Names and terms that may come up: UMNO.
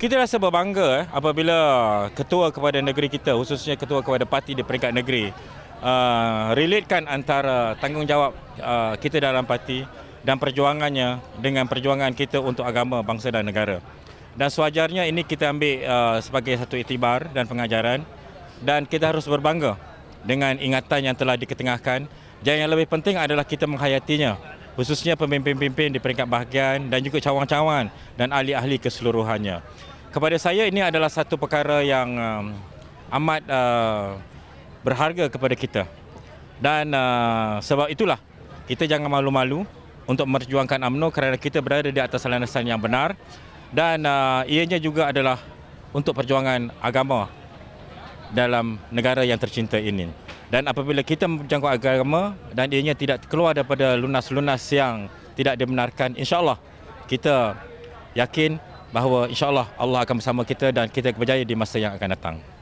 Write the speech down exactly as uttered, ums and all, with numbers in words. Kita rasa berbangga eh, apabila ketua kepada negeri kita, khususnya ketua kepada parti di peringkat negeri, uh, relatekan antara tanggungjawab uh, kita dalam parti dan perjuangannya dengan perjuangan kita untuk agama, bangsa dan negara. Dan sewajarnya ini kita ambil uh, sebagai satu iktibar dan pengajaran, dan kita harus berbangga dengan ingatan yang telah diketengahkan. Dan yang lebih penting adalah kita menghayatinya, khususnya pemimpin-pemimpin di peringkat bahagian dan juga cawan-cawan dan ahli-ahli keseluruhannya. Kepada saya ini adalah satu perkara yang um, amat uh, berharga kepada kita. Dan uh, sebab itulah kita jangan malu-malu untuk memperjuangkan UMNO, kerana kita berada di atas landasan yang benar. Dan uh, ianya juga adalah untuk perjuangan agama dalam negara yang tercinta ini. Dan apabila kita menjangkau agama dan ianya tidak keluar daripada lunas-lunas yang tidak dibenarkan, insya-Allah kita yakin bahawa insya-Allah Allah akan bersama kita dan kita berjaya di masa yang akan datang.